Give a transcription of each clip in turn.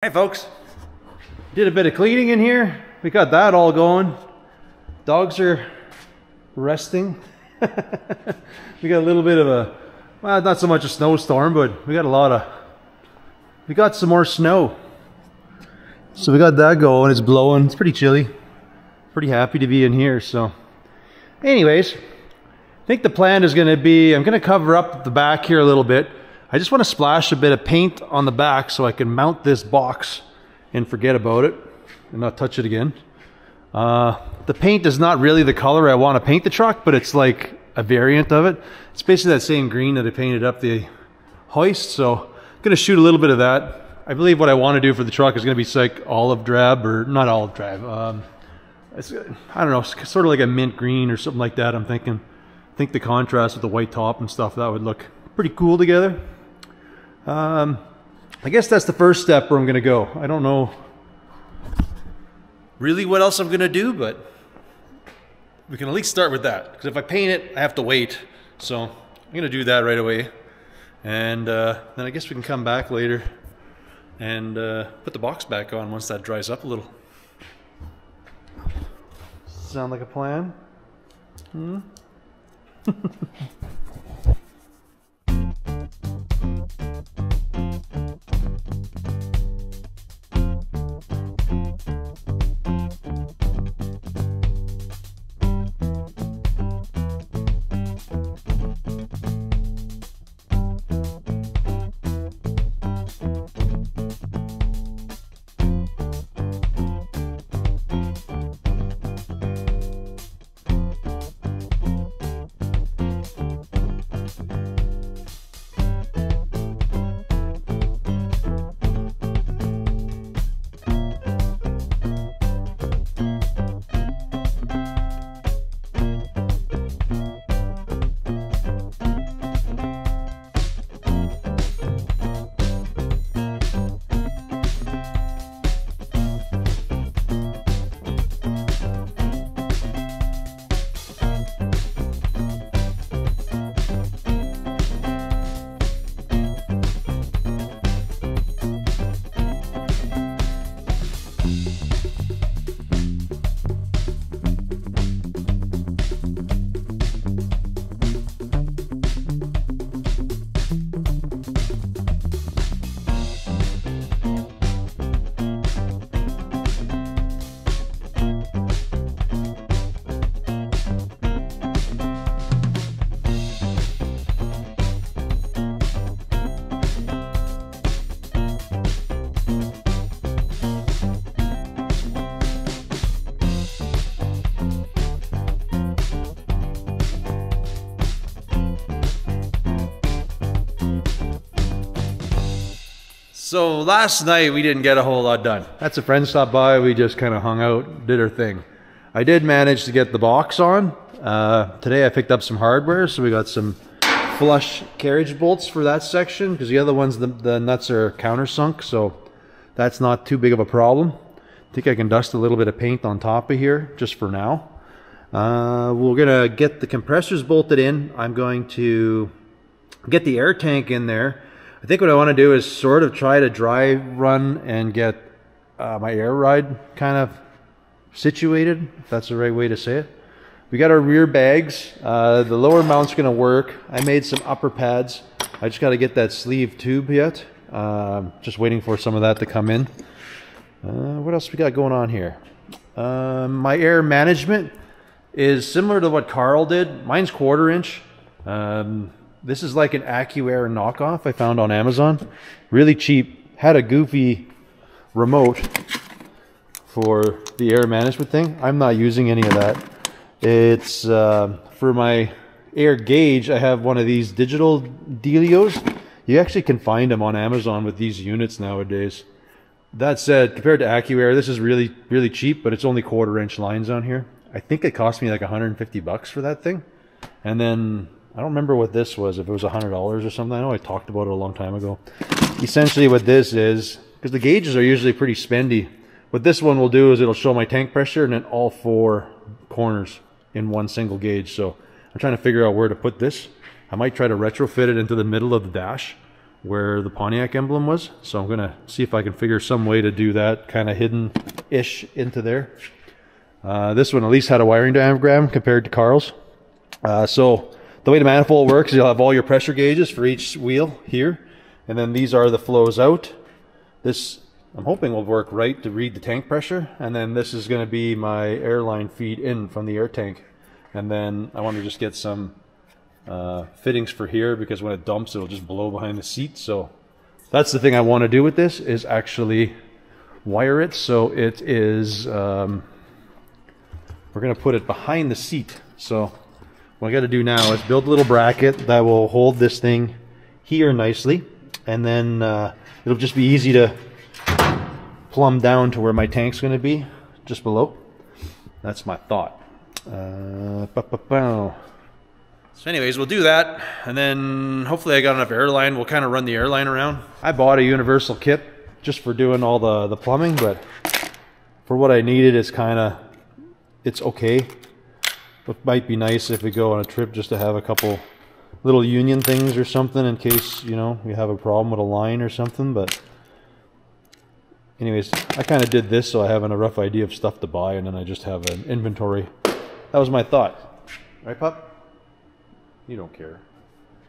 Hey folks, did a bit of cleaning in here. We got that all going. Dogs are resting. We got a little bit of a, well, not so much a snowstorm, but we got some more snow. So we got that going, it's blowing, it's pretty chilly. Pretty happy to be in here, so. Anyways, I think the plan is gonna be, I'm gonna cover up the back here a little bit. I just want to splash a bit of paint on the back so I can mount this box and forget about it and not touch it again. The paint is not really the color I want to paint the truck, but it's like a variant of it. It's basically that same green that I painted up the hoist, so I'm going to shoot a little bit of that. I believe what I want to do for the truck is going to be like olive drab, or not olive drab. It's, I don't know, sort of like a mint green or something like that, I'm thinking. I think the contrast with the white top and stuff, that would look pretty cool together. I guess that's the first step where I'm gonna go. I don't know really what else I'm gonna do, but we can at least start with that, because if I paint it I have to wait, so I'm gonna do that right away, and then I guess we can come back later and put the box back on once that dries up a little. Sound like a plan? Hmm? So last night we didn't get a whole lot done. That's a friend stopped by, we just kind of hung out, did our thing. I did manage to get the box on. Today I picked up some hardware, so we got some flush carriage bolts for that section, because the other ones, the nuts are countersunk, so that's not too big of a problem. I think I can dust a little bit of paint on top of here, just for now. We're gonna get the compressors bolted in. I'm going to get the air tank in there. I think what I want to do is sort of try to dry run and get my air ride kind of situated, if that's the right way to say it. We got our rear bags. The lower mount's going to work. I made some upper pads. I just got to get that sleeve tube yet. Just waiting for some of that to come in. What else we got going on here? My air management is similar to what Carl did. Mine's 1/4 inch. This is like an AccuAir knockoff I found on Amazon. Really cheap. Had a goofy remote for the air management thing. I'm not using any of that. It's for my air gauge, I have one of these digital dealios. You actually can find them on Amazon with these units nowadays. That said, compared to AccuAir, this is really, really cheap, but it's only 1/4 inch lines on here. I think it cost me like 150 bucks for that thing. And then I don't remember what this was, if it was $100 or something. I know I talked about it a long time ago. Essentially what this is, because the gauges are usually pretty spendy, what this one will do is it'll show my tank pressure and then all four corners in one single gauge. So I'm trying to figure out where to put this. I might try to retrofit it into the middle of the dash where the Pontiac emblem was. So I'm going to see if I can figure some way to do that kind of hidden-ish into there. This one at least had a wiring diagram compared to Carl's. So the way the manifold works, you'll have all your pressure gauges for each wheel here. And then these are the flows out. This, I'm hoping, will work right to read the tank pressure. And then this is going to be my airline feed in from the air tank. And then I want to just get some fittings for here, because when it dumps, it'll just blow behind the seat. So that's the thing I want to do with this, is actually wire it. So it is, we're going to put it behind the seat. So what I got to do now is build a little bracket that will hold this thing here nicely. And then it'll just be easy to plumb down to where my tank's going to be, just below. That's my thought. So anyways, we'll do that, and then hopefully I got enough airline. We'll kind of run the airline around. I bought a universal kit just for doing all the plumbing, but for what I needed, it's kind of, it's okay. But might be nice if we go on a trip just to have a couple little union things or something in case, you know, we have a problem with a line or something. But anyways, I kind of did this so I have a rough idea of stuff to buy, and then I just have an inventory. That was my thought. Right, pup? You don't care.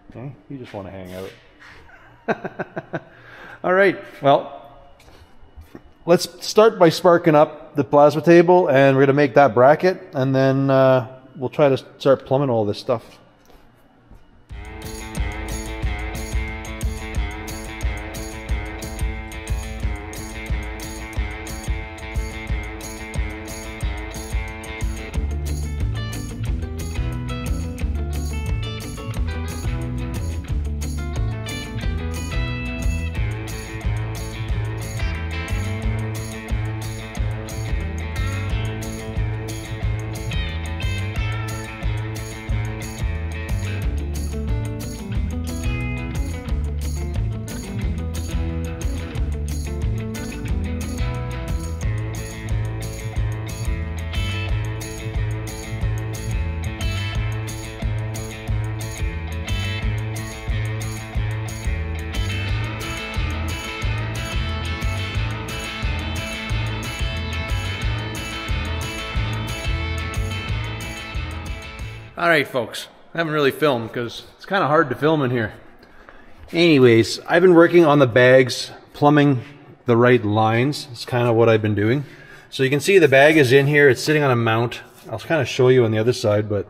Okay? You just want to hang out. All right. Well, let's start by sparking up the plasma table, and we're going to make that bracket, and then we'll try to start plumbing all this stuff. All right, folks, I haven't really filmed because it's kind of hard to film in here. Anyways, I've been working on the bags, plumbing the right lines. It's kind of what I've been doing. So you can see the bag is in here. It's sitting on a mount. I'll kind of show you on the other side, but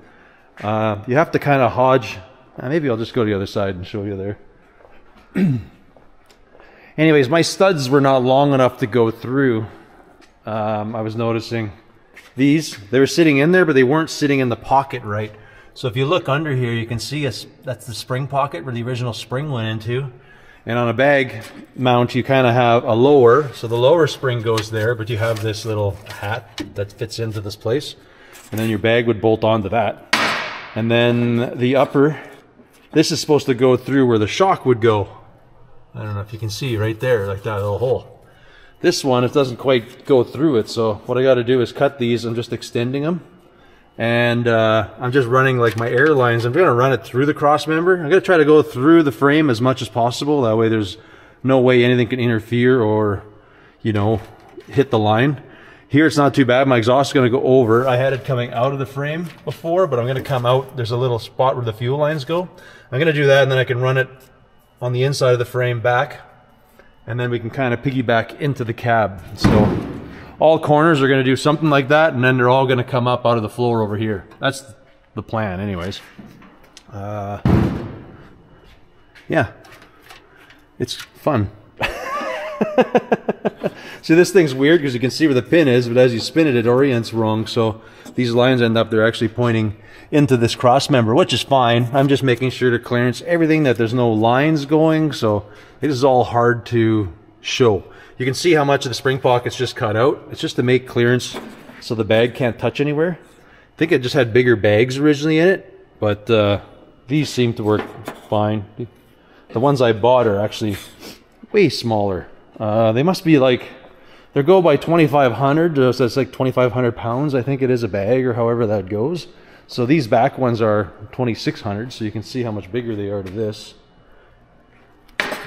you have to kind of hodge. Maybe I'll just go to the other side and show you there. Anyways, my studs were not long enough to go through. I was noticing these, they were sitting in there, but they weren't sitting in the pocket right. So if you look under here, you can see that's the spring pocket where the original spring went into. And on a bag mount, you kind of have a lower, so the lower spring goes there, but you have this little hat that fits into this place. And then your bag would bolt onto that. And then the upper, this is supposed to go through where the shock would go. I don't know if you can see right there, like that little hole. This one, it doesn't quite go through it, so what I got to do is cut these. I'm just extending them, and I'm just running like my airlines. I'm going to run it through the cross member. I'm going to try to go through the frame as much as possible. That way there's no way anything can interfere or, you know, hit the line. Here it's not too bad. My exhaust is going to go over. I had it coming out of the frame before, but I'm going to come out. There's a little spot where the fuel lines go. I'm going to do that, and then I can run it on the inside of the frame back. And then we can kind of piggyback into the cab. So all corners are going to do something like that, and then they're all going to come up out of the floor over here. That's the plan anyways. Yeah, it's fun. See, this thing's weird because you can see where the pin is, but as you spin it, it orients wrong. So these lines end up, they're actually pointing into this cross member, which is fine. I'm just making sure to clearance everything, that there's no lines going. So this is all hard to show. You can see how much of the spring pocket's just cut out. It's just to make clearance so the bag can't touch anywhere. I think it just had bigger bags originally in it, but these seem to work fine. The ones I bought are actually way smaller. They must be like, they go by 2,500, so it's like 2,500 pounds, I think it is a bag, or however that goes. So these back ones are 2,600, so you can see how much bigger they are to this.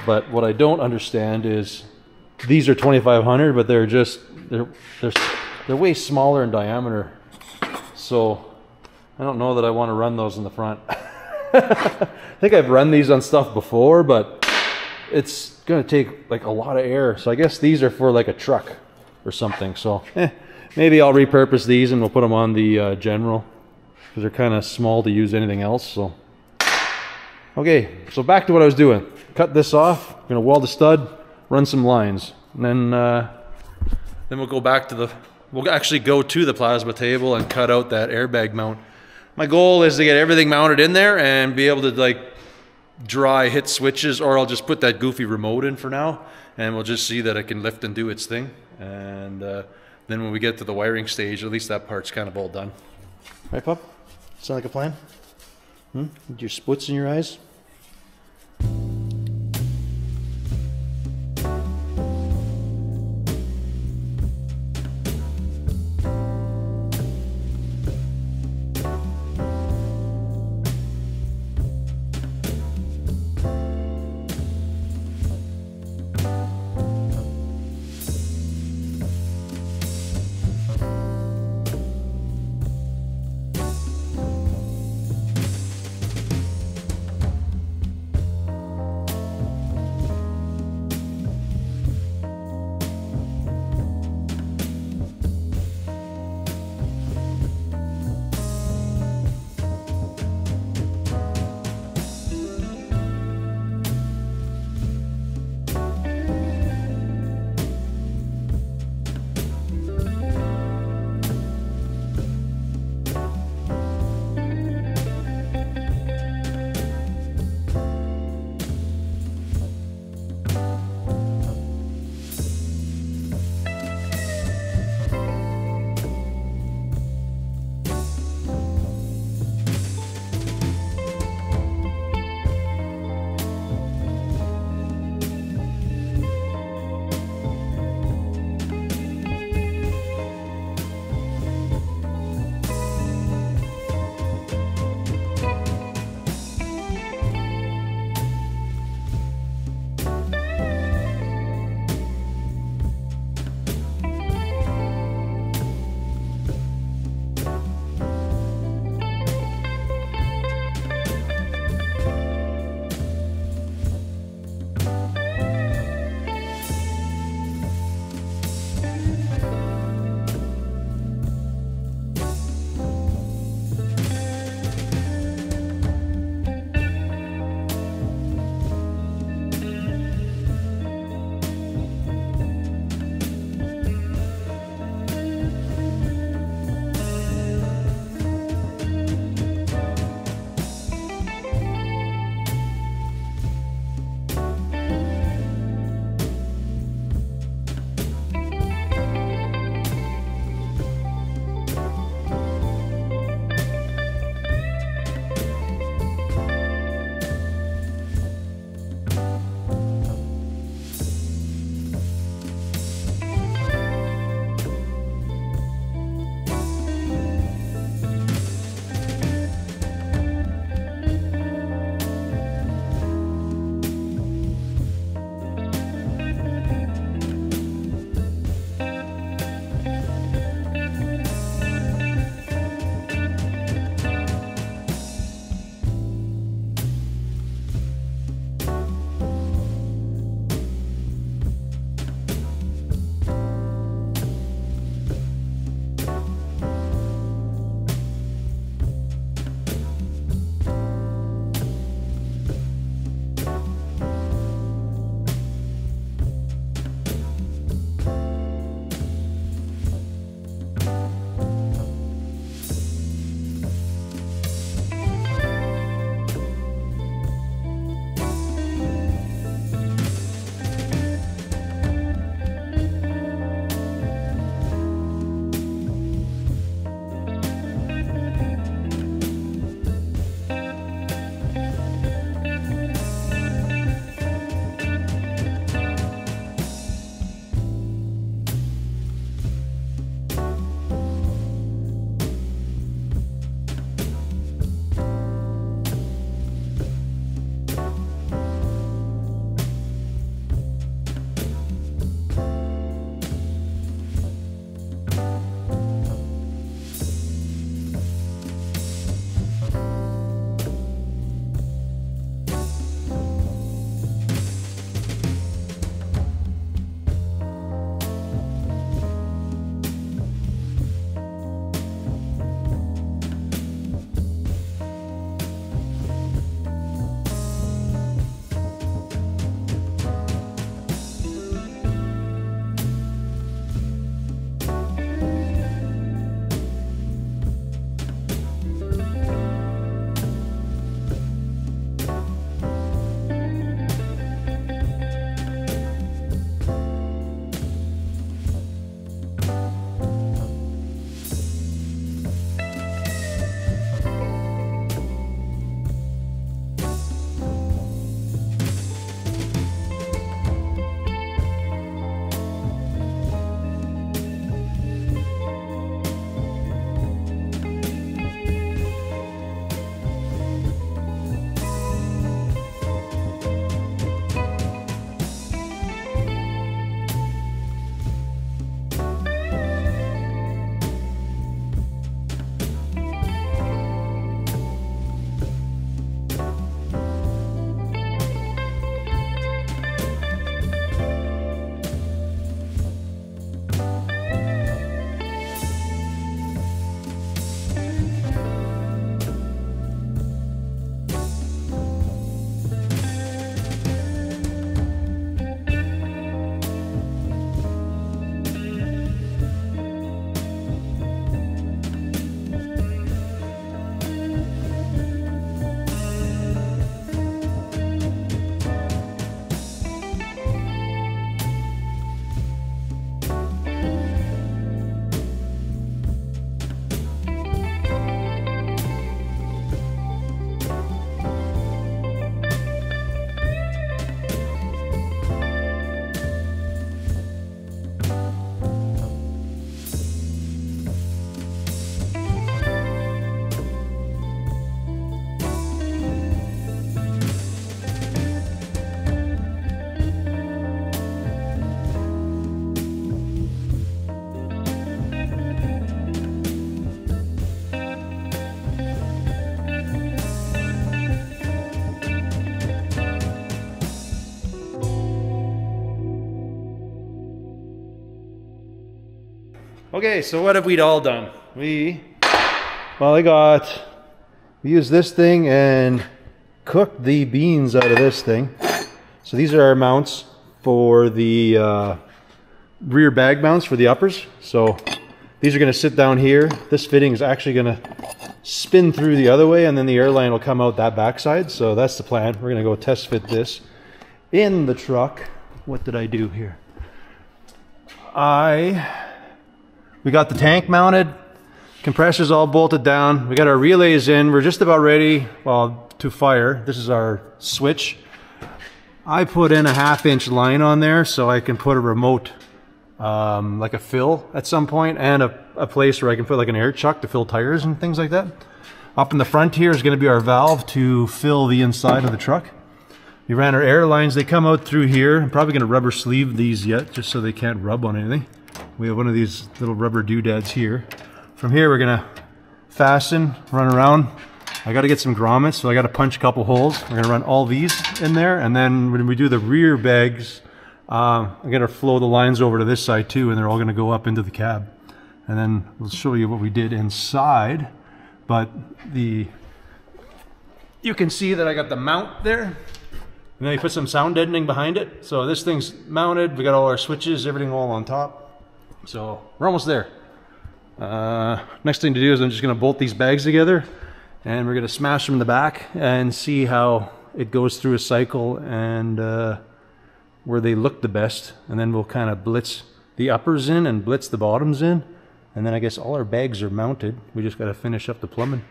But what I don't understand is these are 2,500, but they're just they're way smaller in diameter. So I don't know that I want to run those in the front. I think I've run these on stuff before, but it's going to take like a lot of air. So I guess these are for like a truck or something. So maybe I'll repurpose these and we'll put them on the general, because they're kind of small to use anything else. So okay, so back to what I was doing. Cut this off. I'm going to weld the stud, run some lines, and then we'll go back to the. We'll actually go to the plasma table and cut out that airbag mount. My goal is to get everything mounted in there and be able to like dry hit switches, or I'll just put that goofy remote in for now and we'll just see that it can lift and do its thing. And then when we get to the wiring stage, at least that part's kind of all done. Right, Pup? Sound like a plan? Hmm? With your splits in your eyes? Okay, so what have we all done? We used this thing and cooked the beans out of this thing. So these are our mounts for the rear bag mounts for the uppers. So these are going to sit down here. This fitting is actually going to spin through the other way, and then the airline will come out that backside. So that's the plan. We're going to go test fit this in the truck. What did I do here? We got the tank mounted, compressors all bolted down. We got our relays in. We're just about ready, well, to fire. This is our switch. I put in a 1/2 inch line on there so I can put a remote, like a fill at some point, and a place where I can put like an air chuck to fill tires and things like that. Up in the front here is going to be our valve to fill the inside of the truck. We ran our air lines. They come out through here. I'm probably going to rubber sleeve these yet just so they can't rub on anything. We have one of these little rubber doodads here. From here we're going to fasten, run around. I got to get some grommets, so I got to punch a couple holes. We're going to run all these in there, and then when we do the rear bags, I got to flow the lines over to this side too, and they're all going to go up into the cab. And then we'll show you what we did inside. But you can see that I got the mount there, and then you put some sound deadening behind it. So this thing's mounted. We got all our switches, everything all on top. So we're almost there. Next thing to do is I'm just going to bolt these bags together. And we're going to smash them in the back and see how it goes through a cycle and where they look the best. And then we'll kind of blitz the uppers in and blitz the bottoms in. And then I guess all our bags are mounted. We just got to finish up the plumbing.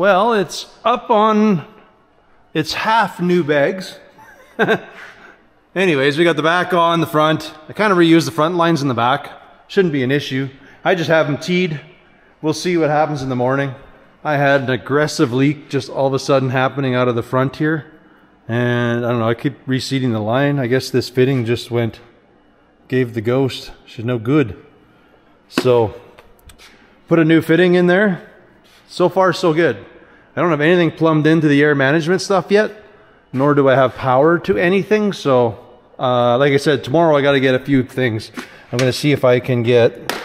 Well, it's up on, it's half new bags. Anyways, we got the back on the front. I kind of reuse the front lines in the back. Shouldn't be an issue. I just have them teed. We'll see what happens in the morning. I had an aggressive leak just all of a sudden happening out of the front here. And I don't know, I keep reseating the line. I guess this fitting just went, gave the ghost. She's no good. So, put a new fitting in there. So far, so good. I don't have anything plumbed into the air management stuff yet, nor do I have power to anything. So, like I said, tomorrow I got to get a few things. I'm going to see if I can get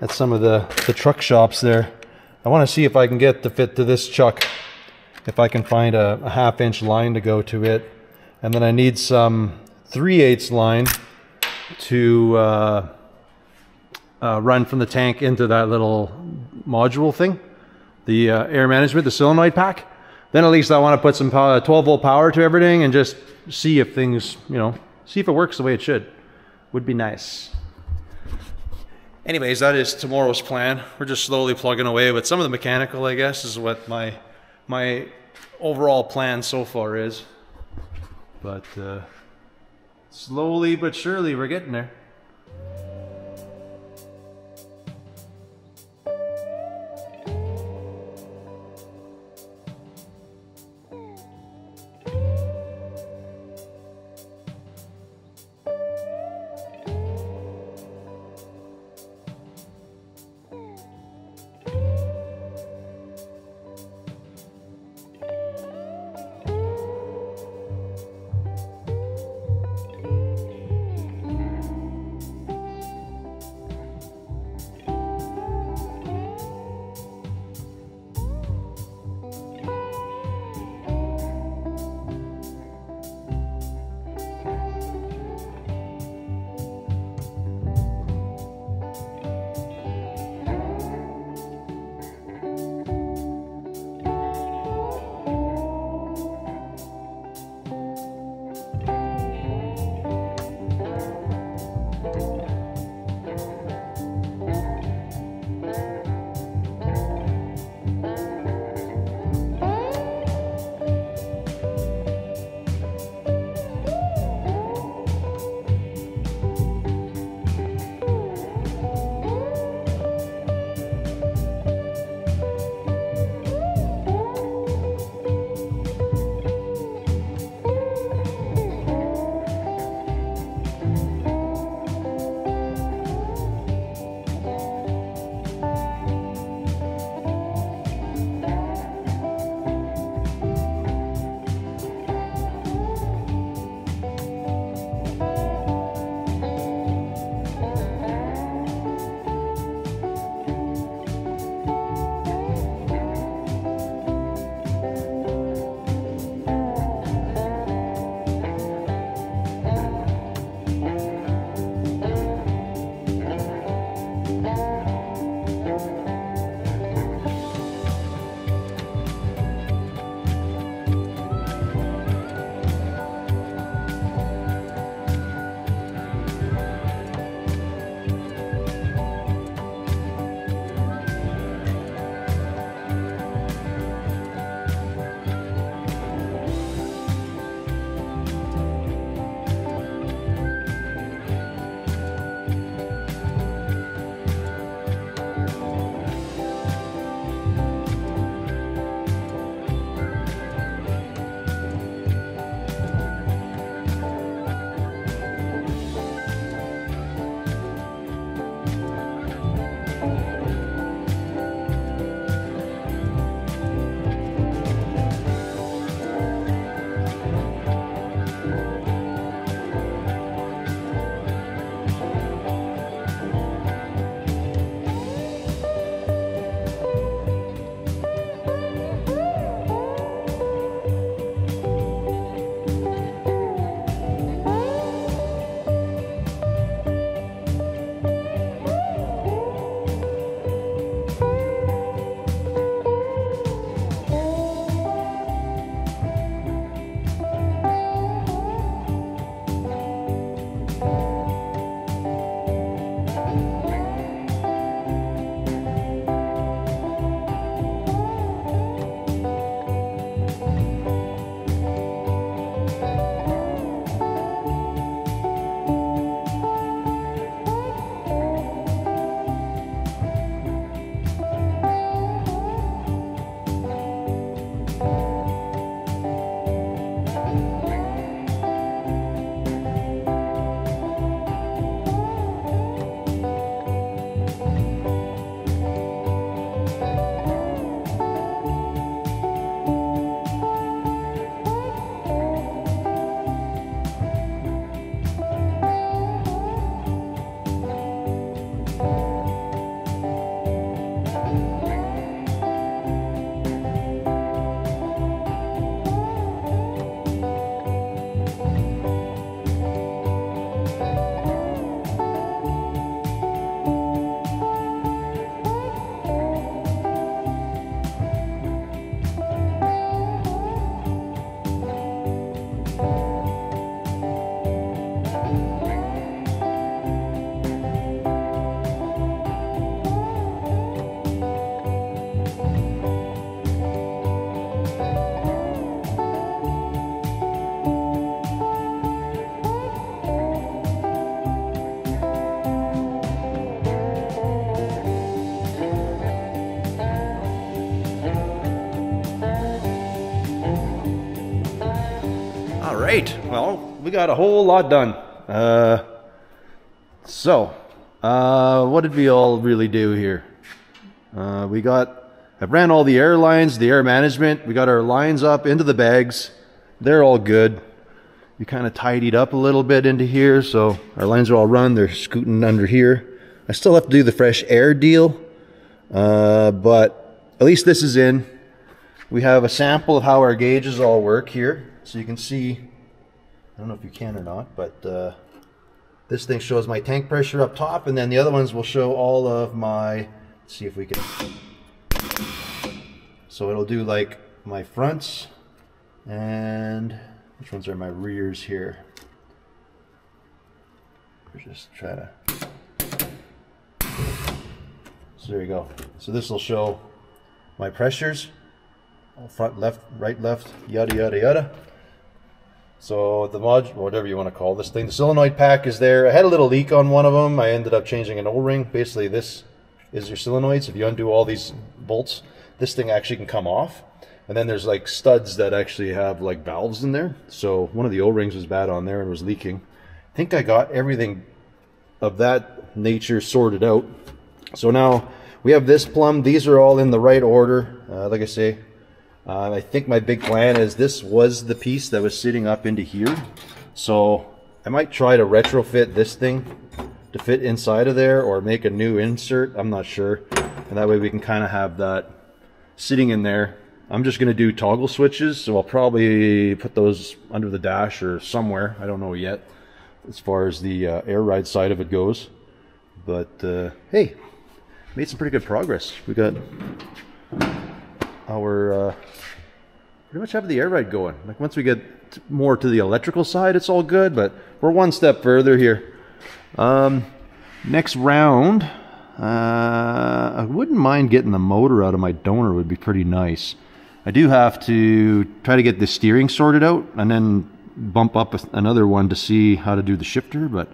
at some of the truck shops there. I want to see if I can get the fit to this chuck, if I can find a half-inch line to go to it. And then I need some 3/8 line to run from the tank into that little module thing, the air management, the solenoid pack. Then at least I want to put some 12-volt power to everything and just see if things, you know, see if it works the way it should. Would be nice. Anyways, that is tomorrow's plan. We're just slowly plugging away with some of the mechanical, I guess, is what my overall plan so far is. But slowly but surely we're getting there. we got a whole lot done. What did we all really do here? I ran all the air lines, the air management. We got our lines up into the bags. They're all good. We kind of tidied up a little bit into here, so our lines are all run. They're scooting under here. I still have to do the fresh air deal, but at least this is in. We have a sample of how our gauges all work here, so you can see. I don't know if you can or not, but this thing shows my tank pressure up top, and then the other ones will show all of my. Let's see if we can. So it'll do like my fronts, and which ones are my rears here. We're just trying to. So there you go. So this will show my pressures. Front, left, right, left, yada, yada, yada. So the module, whatever you want to call this thing, the solenoid pack is there. I had a little leak on one of them. I ended up changing an O-ring. Basically, this is your solenoids. If you undo all these bolts, this thing actually can come off. And then there's like studs that actually have like valves in there. So one of the O-rings was bad on there and was leaking. I think I got everything of that nature sorted out. So now we have this plumb. These are all in the right order. Like I say, I think my big plan is this was the piece that was sitting up into here. So I might try to retrofit this thing to fit inside of there or make a new insert. I'm not sure. And that way we can kind of have that sitting in there. I'm just going to do toggle switches. So I'll probably put those under the dash or somewhere. I don't know yet as far as the air ride side of it goes. But hey, made some pretty good progress. We got our pretty much have the air ride going. Like once we get more to the electrical side, it's all good, but we're one step further here. Next round, I wouldn't mind getting the motor out of my donor. Would be pretty nice. I do have to try to get the steering sorted out and then bump up another one to see how to do the shifter, but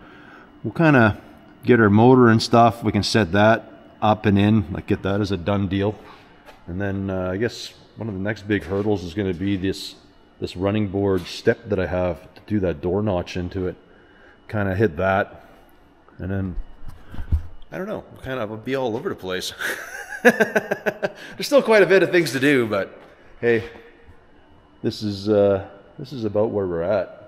we'll kind of get our motor and stuff. We can set that up and in, like get that as a done deal. And then I guess one of the next big hurdles is going to be this running board step that I have to do that door notch into it. Kind of hit that, and then I don't know, kind of be all over the place. There's still quite a bit of things to do, but hey, this is about where we're at.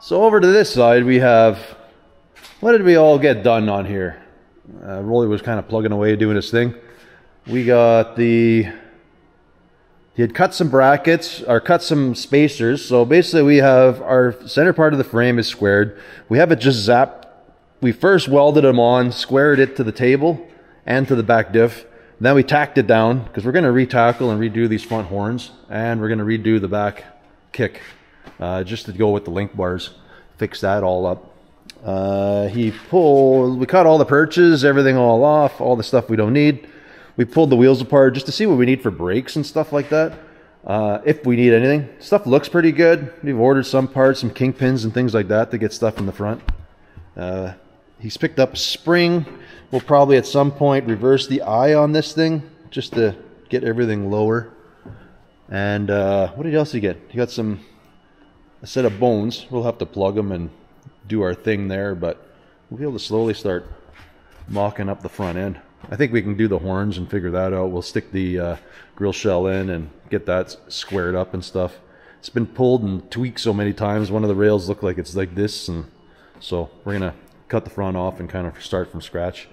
So over to this side we have, what did we all get done on here? Rolly was kind of plugging away doing his thing. We got the, he had cut some brackets, or cut some spacers. So basically we have our center part of the frame is squared. We have it just zapped. We first welded them on, squared it to the table and to the back diff. Then we tacked it down because we're going to retackle and redo these front horns, and we're going to redo the back kick. Just to go with the link bars, fix that all up. We cut all the perches, everything all off, all the stuff we don't need. We pulled the wheels apart just to see what we need for brakes and stuff like that. If we need anything. Stuff looks pretty good. We've ordered some parts, some kingpins and things like that to get stuff in the front. He's picked up a spring. We'll probably at some point reverse the eye on this thing just to get everything lower. And what else did he get? He got some... a set of bones. We'll have to plug them and do our thing there, but we'll be able to slowly start mocking up the front end. I think we can do the horns and figure that out. We'll stick the grill shell in and get that squared up and stuff. It's been pulled and tweaked so many times. One of the rails look like it's like this, and so we're gonna cut the front off and kind of start from scratch.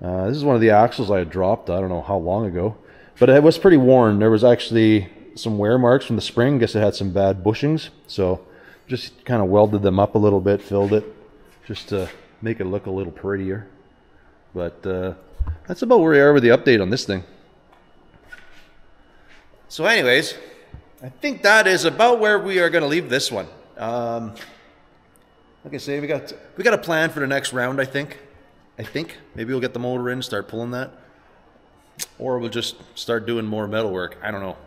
This is one of the axles I had dropped, I don't know how long ago, but it was pretty worn. There was actually some wear marks from the spring. I guess it had some bad bushings, so just kind of welded them up a little bit, filled it just to make it look a little prettier. But that's about where we are with the update on this thing. So anyways, I think that is about where we are going to leave this one. Like I say, we got a plan for the next round. I think maybe we'll get the motor in, start pulling that, or we'll just start doing more metal work. I don't know.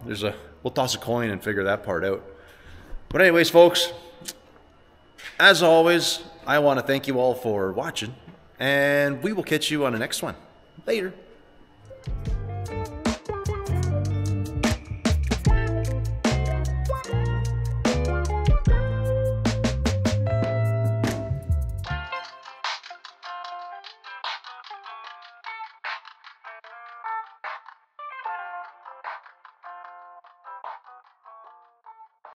We'll toss a coin and figure that part out. But anyways, folks, as always, I want to thank you all for watching, and we will catch you on the next one. Later.